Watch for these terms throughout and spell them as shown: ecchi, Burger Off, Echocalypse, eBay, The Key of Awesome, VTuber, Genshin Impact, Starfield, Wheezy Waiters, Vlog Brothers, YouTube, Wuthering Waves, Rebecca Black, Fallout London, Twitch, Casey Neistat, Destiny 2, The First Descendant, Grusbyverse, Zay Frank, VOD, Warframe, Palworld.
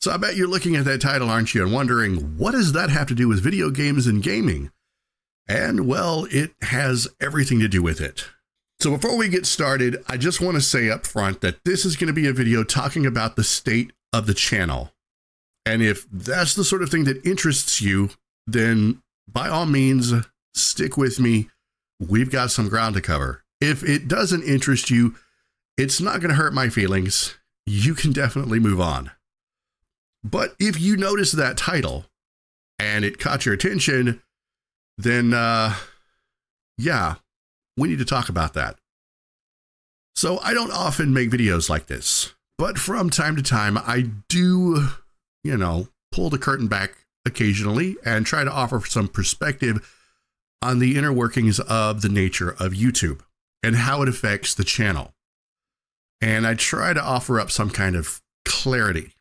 So I bet you're looking at that title, aren't you, and wondering, what does that have to do with video games and gaming? And, well, it has everything to do with it. So before we get started, I just want to say up front that this is going to be a video talking about the state of the channel. And if that's the sort of thing that interests you, then by all means, stick with me. We've got some ground to cover. If it doesn't interest you, it's not going to hurt my feelings. You can definitely move on. But if you notice that title and it caught your attention, then, yeah, we need to talk about that. So I don't often make videos like this, but from time to time, I do, you know, pull the curtain back occasionally and try to offer some perspective on the inner workings of the nature of YouTube and how it affects the channel. And I try to offer up some kind of clarity.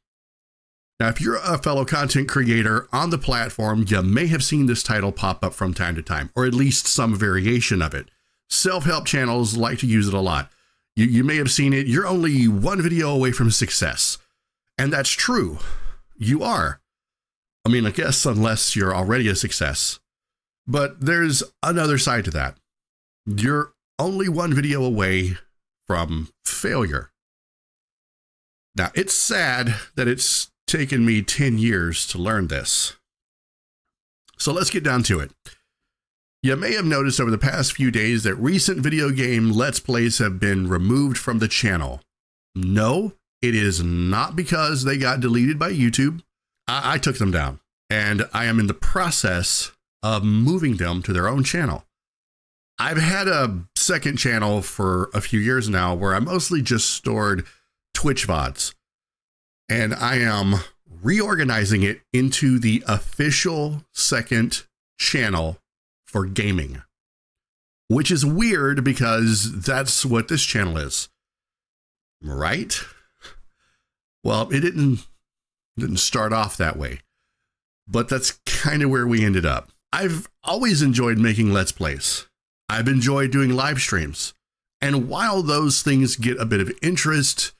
Now, if you're a fellow content creator on the platform, you may have seen this title pop up from time to time, or at least some variation of it. Self-help channels like to use it a lot. You may have seen it. You're only one video away from success. And that's true. You are. I mean, I guess unless you're already a success. But there's another side to that. You're only one video away from failure. Now, it's sad that it's taken me 10 years to learn this. So let's get down to it. You may have noticed over the past few days that recent video game Let's Plays have been removed from the channel. No, it is not because they got deleted by YouTube. I took them down, and I am in the process of moving them to their own channel. I've had a second channel for a few years now where I mostly just stored Twitch VODs. And I am reorganizing it into the official second channel for gaming, which is weird because that's what this channel is, right? Well, it didn't start off that way, but that's kind of where we ended up. I've always enjoyed making Let's Plays. I've enjoyed doing live streams. And while those things get a bit of interest,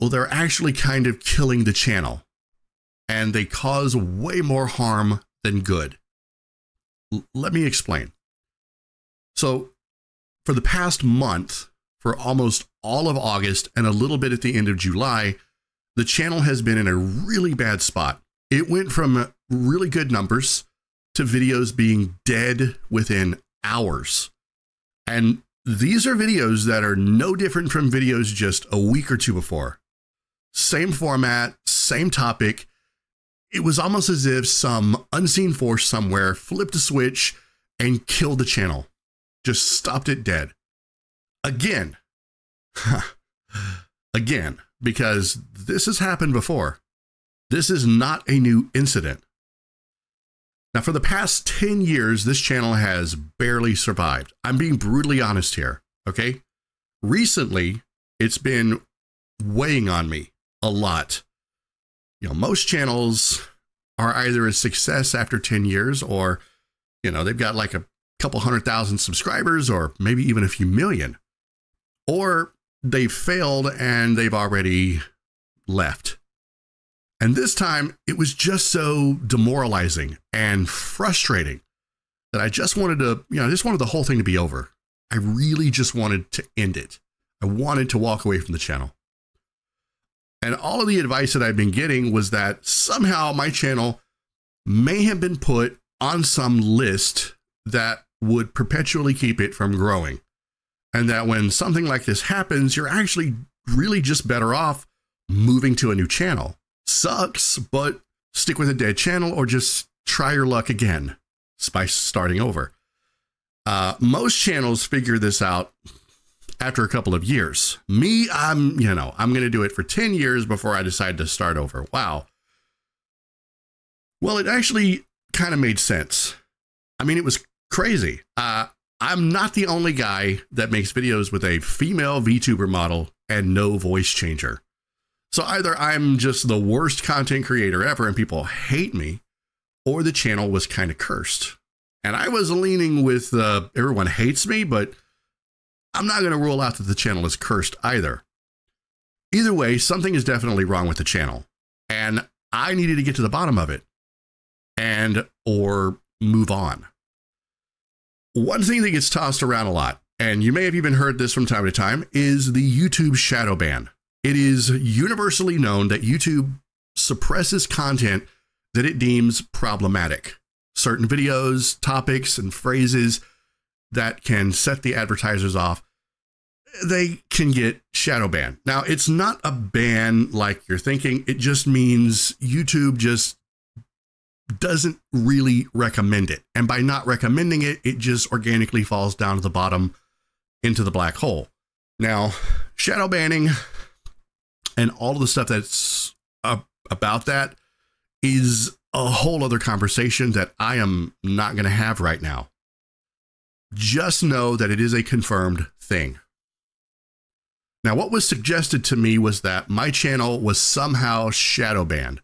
well, they're actually kind of killing the channel, and they cause way more harm than good. Let me explain. So for the past month, for almost all of August and a little bit at the end of July, the channel has been in a really bad spot. It went from really good numbers to videos being dead within hours. And these are videos that are no different from videos just a week or two before. Same format, same topic. It was almost as if some unseen force somewhere flipped a switch and killed the channel. Just stopped it dead. Again. Again, because this has happened before. This is not a new incident. Now, for the past 10 years, this channel has barely survived. I'm being brutally honest here, okay? Recently, it's been weighing on me a lot. You know, most channels are either a success after 10 years or, you know, they've got like a couple 100,000 subscribers or maybe even a few million. Or they've failed and they've already left. And this time it was just so demoralizing and frustrating that I just wanted to, you know, I just wanted the whole thing to be over. I really just wanted to end it. I wanted to walk away from the channel. And all of the advice that I've been getting was that somehow my channel may have been put on some list that would perpetually keep it from growing. And that when something like this happens, you're actually really just better off moving to a new channel. Sucks, but stick with a dead channel or just try your luck again by starting over. Most channels figure this out after a couple of years. Me, I'm going to do it for 10 years before I decide to start over. Wow. Well, it actually kind of made sense. I mean, it was crazy. I'm not the only guy that makes videos with a female VTuber model and no voice changer. So either I'm just the worst content creator ever and people hate me, or the channel was kind of cursed. And I was leaning with everyone hates me, but I'm not going to rule out that the channel is cursed either. Either way, something is definitely wrong with the channel. and I needed to get to the bottom of it and or move on. One thing that gets tossed around a lot, and you may have even heard this from time to time, is the YouTube shadow ban. It is universally known that YouTube suppresses content that it deems problematic. Certain videos, topics, and phrases that can set the advertisers off, they can get shadow banned. Now, it's not a ban like you're thinking. It just means YouTube just doesn't really recommend it. And by not recommending it, it just organically falls down to the bottom into the black hole. Now, shadow banning and all of the stuff that's about that is a whole other conversation that I am not going to have right now. Just know that it is a confirmed thing. Now, what was suggested to me was that my channel was somehow shadow banned.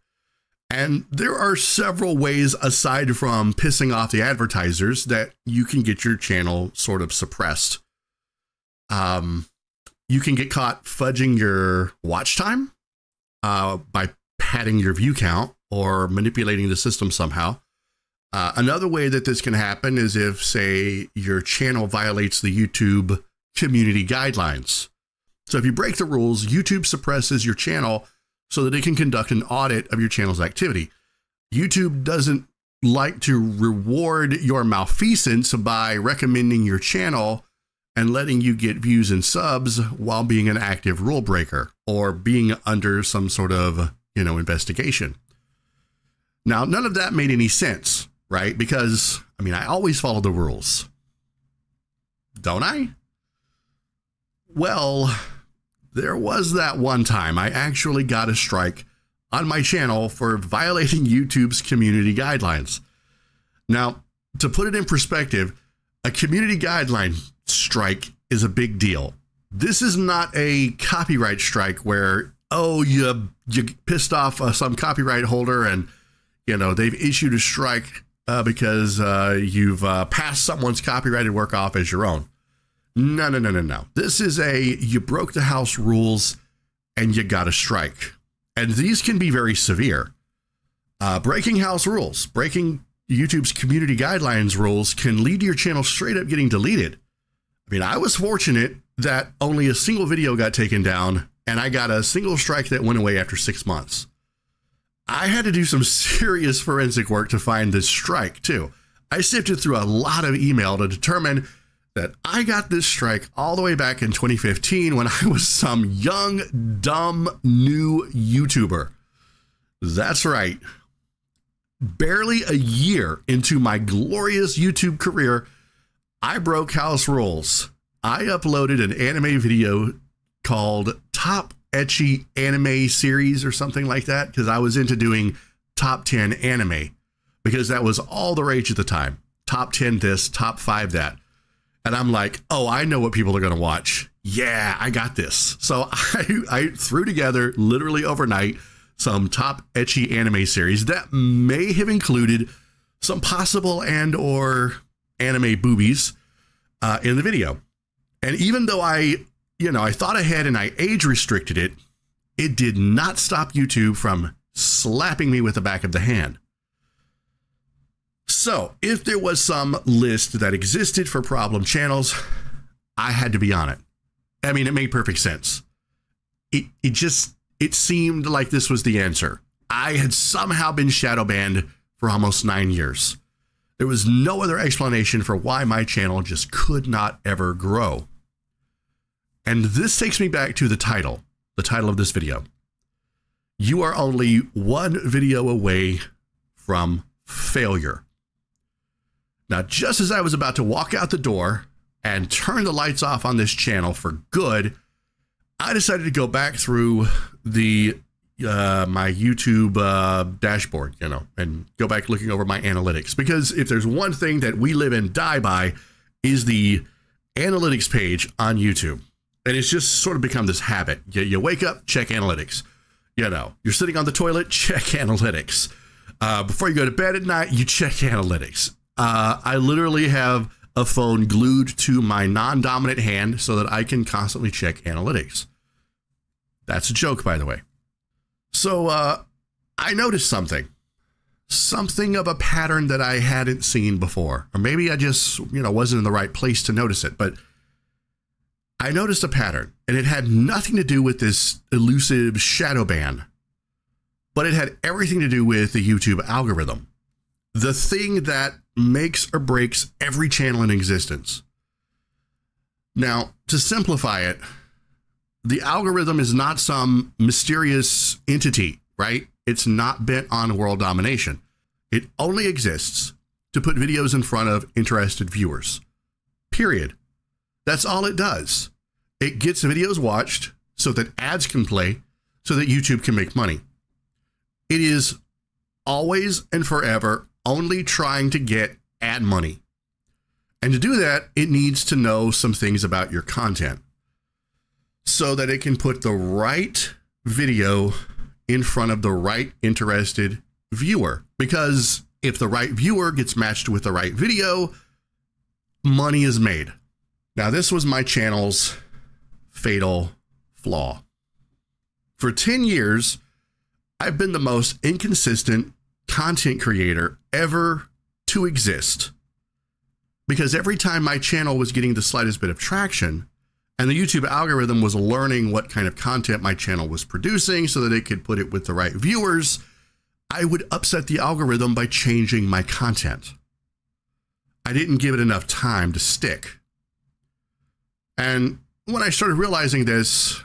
And there are several ways aside from pissing off the advertisers that you can get your channel sort of suppressed. You can get caught fudging your watch time by padding your view count or manipulating the system somehow. Another way that this can happen is if, say, your channel violates the YouTube community guidelines. So if you break the rules, YouTube suppresses your channel so that it can conduct an audit of your channel's activity. YouTube doesn't like to reward your malfeasance by recommending your channel and letting you get views and subs while being an active rule breaker or being under some sort of, you know, investigation. Now, none of that made any sense, right? Because, I mean, I always follow the rules, don't I? Well, there was that one time I actually got a strike on my channel for violating YouTube's community guidelines. Now, to put it in perspective, a community guideline strike is a big deal. This is not a copyright strike where, oh, you pissed off some copyright holder and, you know, they've issued a strike because you've passed someone's copyrighted work off as your own. No, no, no, no, no. This is a, you broke the house rules and you got a strike. And these can be very severe. Breaking house rules, breaking YouTube's community guidelines rules can lead to your channel straight up getting deleted. I mean, I was fortunate that only a single video got taken down and I got a single strike that went away after 6 months. I had to do some serious forensic work to find this strike too. I sifted through a lot of email to determine that I got this strike all the way back in 2015 when I was some young, dumb, new YouTuber. That's right. Barely a year into my glorious YouTube career, I broke house rules. I uploaded an anime video called Top Ecchi Anime Series or something like that because I was into doing top 10 anime because that was all the rage at the time. Top 10 this, top 5 that. And I'm like, oh, I know what people are going to watch. Yeah, I got this. So I threw together literally overnight some top ecchi anime series that may have included some possible and or anime boobies in the video. And even though I thought ahead and I age restricted it, it did not stop YouTube from slapping me with the back of the hand. So if there was some list that existed for problem channels, I had to be on it. I mean, it made perfect sense. It seemed like this was the answer. I had somehow been shadow banned for almost 9 years. There was no other explanation for why my channel just could not ever grow. And this takes me back to the title of this video. You are only one video away from failure. Now, just as I was about to walk out the door and turn the lights off on this channel for good, I decided to go back through the my YouTube dashboard, you know, and go back looking over my analytics. Because if there's one thing that we live and die by is the analytics page on YouTube. And it's just sort of become this habit. You wake up, check analytics. You know, you're sitting on the toilet, check analytics. Before you go to bed at night, you check analytics. I literally have a phone glued to my non-dominant hand so that I can constantly check analytics. That's a joke, by the way. So I noticed something of a pattern that I hadn't seen before, or maybe I just, you know, wasn't in the right place to notice it, but I noticed a pattern, and it had nothing to do with this elusive shadow ban, but it had everything to do with the YouTube algorithm, the thing that makes or breaks every channel in existence. Now, to simplify it, the algorithm is not some mysterious entity, right? It's not bent on world domination. It only exists to put videos in front of interested viewers, period. That's all it does. It gets videos watched so that ads can play, so that YouTube can make money. It is always and forever only trying to get ad money. And to do that, it needs to know some things about your content so that it can put the right video in front of the right interested viewer. Because if the right viewer gets matched with the right video, money is made. Now, this was my channel's fatal flaw. For 10 years, I've been the most inconsistent content creator ever to exist, because every time my channel was getting the slightest bit of traction and the YouTube algorithm was learning what kind of content my channel was producing so that it could put it with the right viewers, I would upset the algorithm by changing my content. I didn't give it enough time to stick. And when I started realizing this,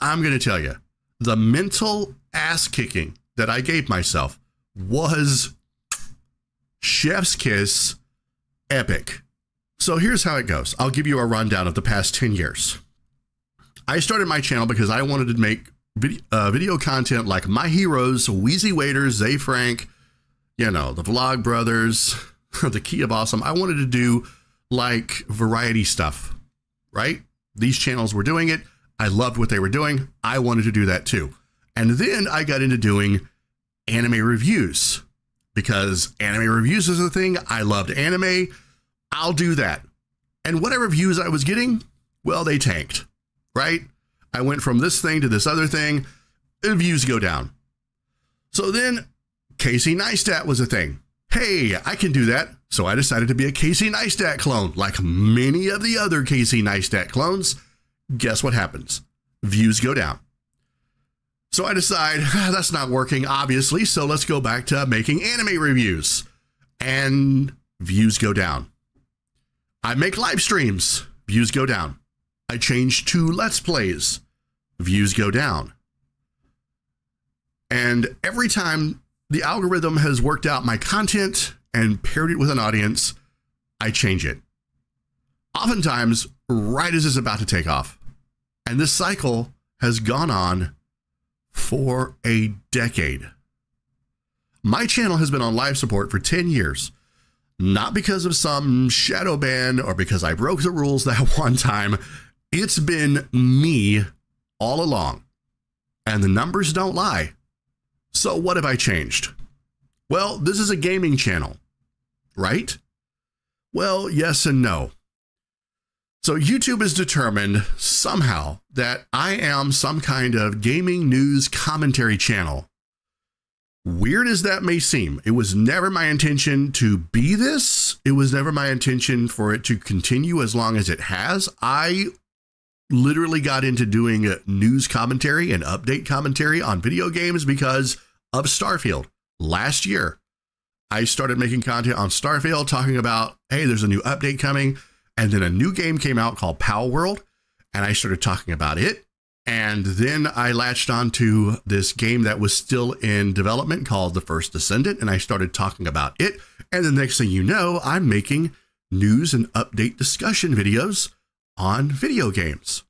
I'm going to tell you, the mental ass kicking that I gave myself was chef's kiss epic. So here's how it goes. I'll give you a rundown of the past 10 years. I started my channel because I wanted to make video content like my heroes, Wheezy Waiters, Zay Frank, you know, the Vlog Brothers, The Key of Awesome. I wanted to do like variety stuff, right? These channels were doing it. I loved what they were doing. I wanted to do that too. And then I got into doing anime reviews because anime reviews is a thing. I loved anime. I'll do that. And whatever views I was getting, well, they tanked, right? I went from this thing to this other thing. The views go down. So then Casey Neistat was a thing. Hey, I can do that. So I decided to be a Casey Neistat clone, like many of the other Casey Neistat clones. Guess what happens? Views go down. So I decide that's not working, obviously. So let's go back to making anime reviews, and views go down. I make live streams, views go down. I change to Let's Plays, views go down. And every time the algorithm has worked out my content and paired it with an audience, I change it. Oftentimes, right as it's about to take off. And this cycle has gone on for a decade. My channel has been on life support for 10 years, not because of some shadow ban or because I broke the rules that one time. It's been me all along, and the numbers don't lie. So what have I changed? Well, this is a gaming channel, right? Well, yes and no. So YouTube has determined somehow that I am some kind of gaming news commentary channel. Weird as that may seem, it was never my intention to be this. It was never my intention for it to continue as long as it has. I literally got into doing news commentary and update commentary on video games because of Starfield. Last year, I started making content on Starfield talking about, hey, there's a new update coming. And then a new game came out called Palworld, and I started talking about it. And then I latched onto this game that was still in development called The First Descendant, and I started talking about it. And the next thing you know, I'm making news and update discussion videos on video games.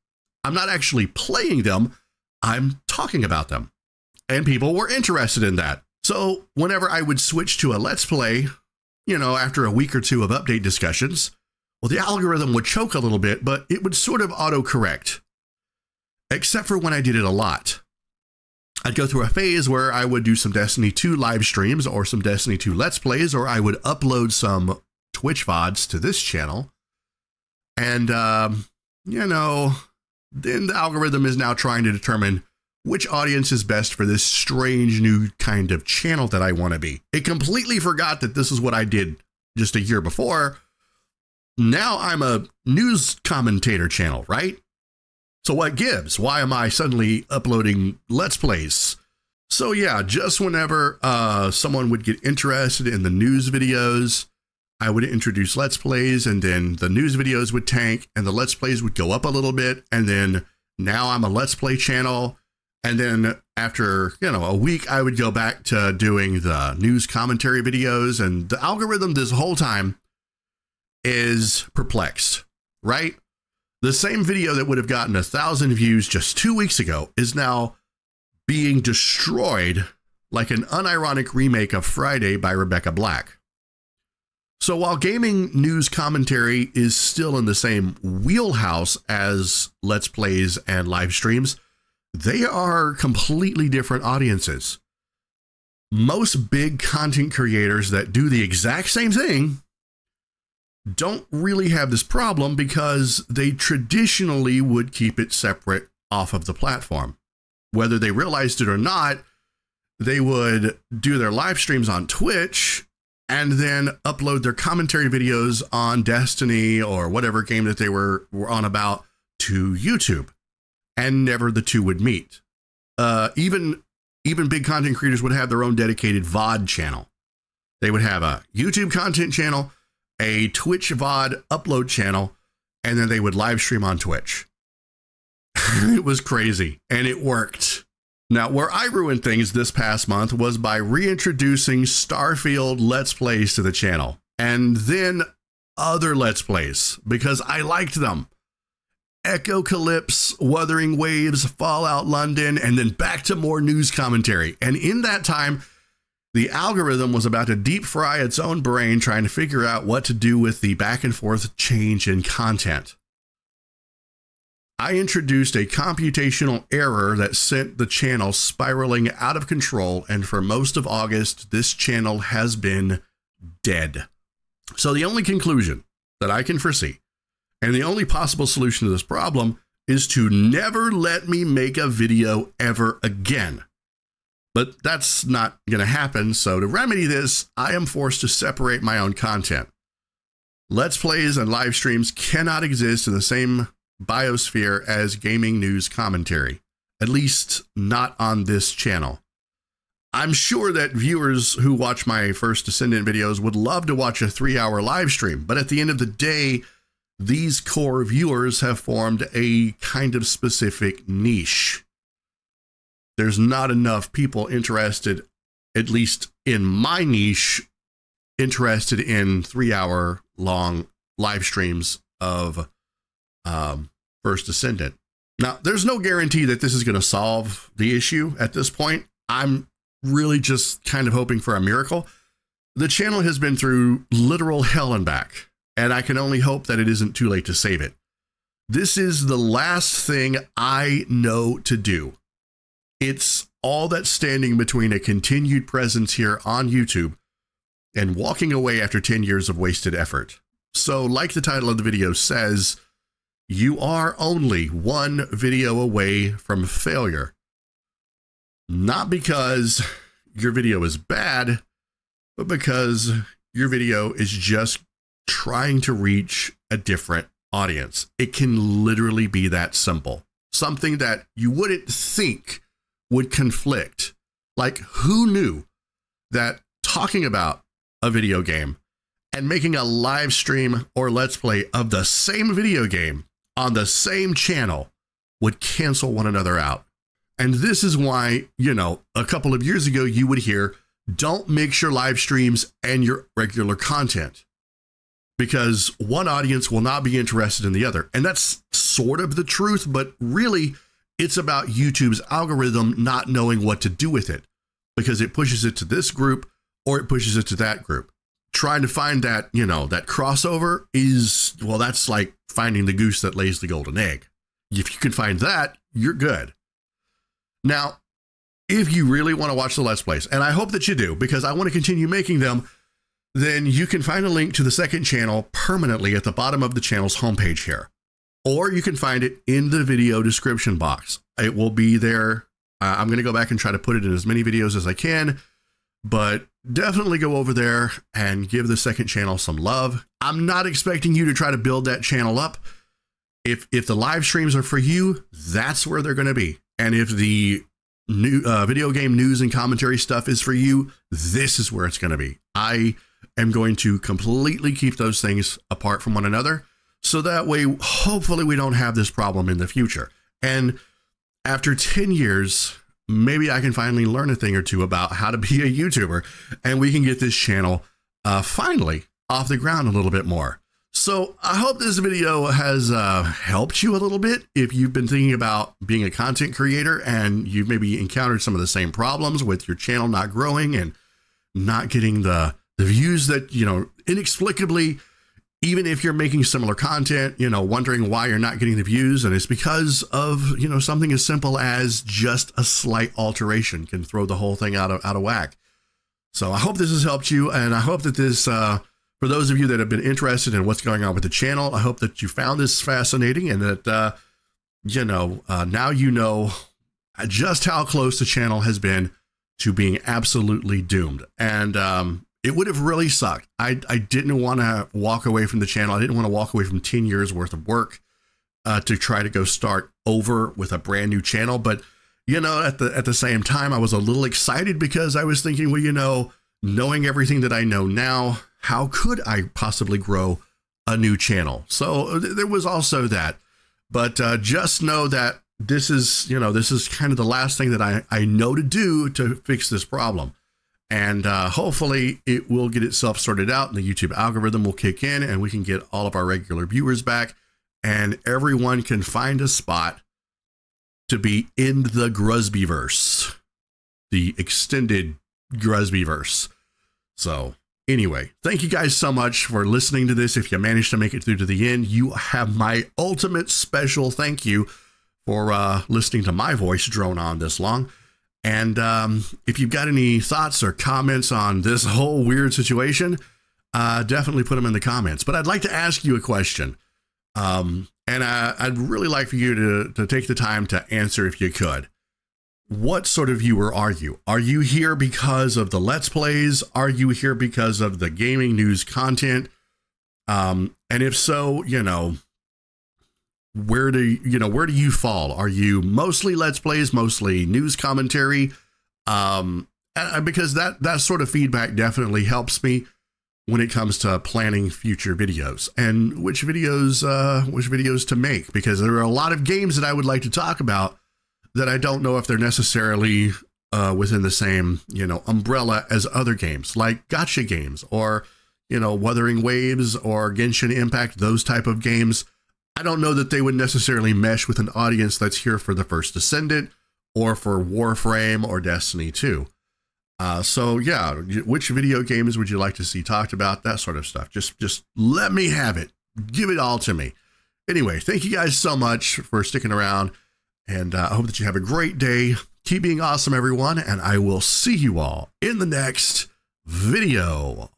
I'm not actually playing them. I'm talking about them. And people were interested in that. So whenever I would switch to a Let's Play, you know, after a week or two of update discussions, well, the algorithm would choke a little bit, but it would sort of autocorrect, except for when I did it a lot. I'd go through a phase where I would do some Destiny 2 live streams or some Destiny 2 Let's Plays, or I would upload some Twitch VODs to this channel. And, you know, then the algorithm is now trying to determine which audience is best for this strange new kind of channel that I want to be. It completely forgot that this is what I did just a year before. Now I'm a news commentator channel, right? So what gives? Why am I suddenly uploading Let's Plays? So yeah, just whenever someone would get interested in the news videos, I would introduce Let's Plays, and then the news videos would tank and the Let's Plays would go up a little bit. And then now I'm a Let's Play channel. And then after, you know, a week, I would go back to doing the news commentary videos, and the algorithm this whole time is perplexed, right? The same video that would have gotten 1,000 views just 2 weeks ago is now being destroyed like an unironic remake of Friday by Rebecca Black. So while gaming news commentary is still in the same wheelhouse as Let's Plays and live streams, they are completely different audiences. Most big content creators that do the exact same thing don't really have this problem because they traditionally would keep it separate off of the platform. Whether they realized it or not, they would do their live streams on Twitch and then upload their commentary videos on Destiny or whatever game that they were on about to YouTube. And never the two would meet. Even big content creators would have their own dedicated VOD channel. They would have a YouTube content channel, a Twitch VOD upload channel, and then they would live stream on Twitch. It was crazy, and it worked. Now, where I ruined things this past month was by reintroducing Starfield Let's Plays to the channel, and then other Let's Plays, because I liked them. Echocalypse, Wuthering Waves, Fallout London, and then back to more news commentary. And in that time, the algorithm was about to deep fry its own brain trying to figure out what to do with the back and forth change in content. I introduced a computational error that sent the channel spiraling out of control, and for most of August, this channel has been dead. So the only conclusion that I can foresee, and the only possible solution to this problem, is to never let me make a video ever again. But that's not going to happen, so to remedy this, I am forced to separate my own content. Let's Plays and live streams cannot exist in the same biosphere as gaming news commentary, at least not on this channel. I'm sure that viewers who watch my First Descendant videos would love to watch a 3-hour live stream, but at the end of the day, these core viewers have formed a kind of specific niche. There's not enough people interested, at least in my niche, interested in 3-hour long live streams of First Descendant. Now, there's no guarantee that this is going to solve the issue at this point. I'm really just kind of hoping for a miracle. The channel has been through literal hell and back, and I can only hope that it isn't too late to save it. This is the last thing I know to do. It's all that's standing between a continued presence here on YouTube and walking away after 10 years of wasted effort. So, like the title of the video says, you are only one video away from failure. Not because your video is bad, but because your video is just trying to reach a different audience. It can literally be that simple. Something that you wouldn't think would conflict. Like, who knew that talking about a video game and making a live stream or Let's Play of the same video game on the same channel would cancel one another out? And this is why, you know, a couple of years ago you would hear, don't mix your live streams and your regular content, because one audience will not be interested in the other. And that's sort of the truth, but really it's about YouTube's algorithm not knowing what to do with it, because it pushes it to this group or it pushes it to that group. Trying to find that, you know, that crossover is, well, that's like finding the goose that lays the golden egg. If you can find that, you're good. Now, if you really want to watch the Let's Plays, and I hope that you do, because I want to continue making them, then you can find a link to the second channel permanently at the bottom of the channel's homepage here, or you can find it in the video description box. It will be there I'm going to go back and try to put it in as many videos as I can, but definitely go over there and give the second channel some love. I'm not expecting you to try to build that channel up. If the live streams are for you, that's where they're going to be. And if the new video game news and commentary stuff is for you, this is where it's going to be. I am going to completely keep those things apart from one another, so that way, hopefully we don't have this problem in the future. And after 10 years, maybe I can finally learn a thing or two about how to be a YouTuber, and we can get this channel finally off the ground a little bit more. So I hope this video has helped you a little bit. If you've been thinking about being a content creator and you've maybe encountered some of the same problems with your channel not growing and not getting the views that, you know, inexplicably, even if you're making similar content, you know, wondering why you're not getting the views, and it's because of, you know, something as simple as just a slight alteration can throw the whole thing out of whack. So I hope this has helped you, and I hope that this, for those of you that have been interested in what's going on with the channel, I hope that you found this fascinating, and that, you know, now you know just how close the channel has been to being absolutely doomed. And it would have really sucked. I didn't want to walk away from the channel. I didn't want to walk away from 10 years worth of work to try to go start over with a brand new channel. But, you know, at the same time, I was a little excited because I was thinking, well, you know, knowing everything that I know now, how could I possibly grow a new channel? So there was also that, but just know that this is, you know, this is kind of the last thing that I know to do to fix this problem. And hopefully it will get itself sorted out, and the YouTube algorithm will kick in, and we can get all of our regular viewers back, and everyone can find a spot to be in the Grusbyverse, the extended Grusbyverse. So anyway, thank you guys so much for listening to this. If you managed to make it through to the end, you have my ultimate special thank you for listening to my voice drone on this long. And if you've got any thoughts or comments on this whole weird situation, definitely put them in the comments. But I'd like to ask you a question. And I'd really like for you to take the time to answer if you could. What sort of viewer are you? Are you here because of the Let's Plays? Are you here because of the gaming news content? And if so, you know, where do you fall? Are you mostly Let's Plays, mostly news commentary? Because that sort of feedback definitely helps me when it comes to planning future videos and which videos to make, because there are a lot of games that I would like to talk about that I don't know if they're necessarily within the same, you know, umbrella as other games like gacha games, or, you know, Wuthering Waves or Genshin Impact, those type of games. I don't know that they would necessarily mesh with an audience that's here for The First Descendant or for Warframe or Destiny 2. So yeah, which video games would you like to see talked about? That sort of stuff. Just let me have it. Give it all to me. Anyway, thank you guys so much for sticking around. And I hope that you have a great day. Keep being awesome, everyone. And I will see you all in the next video.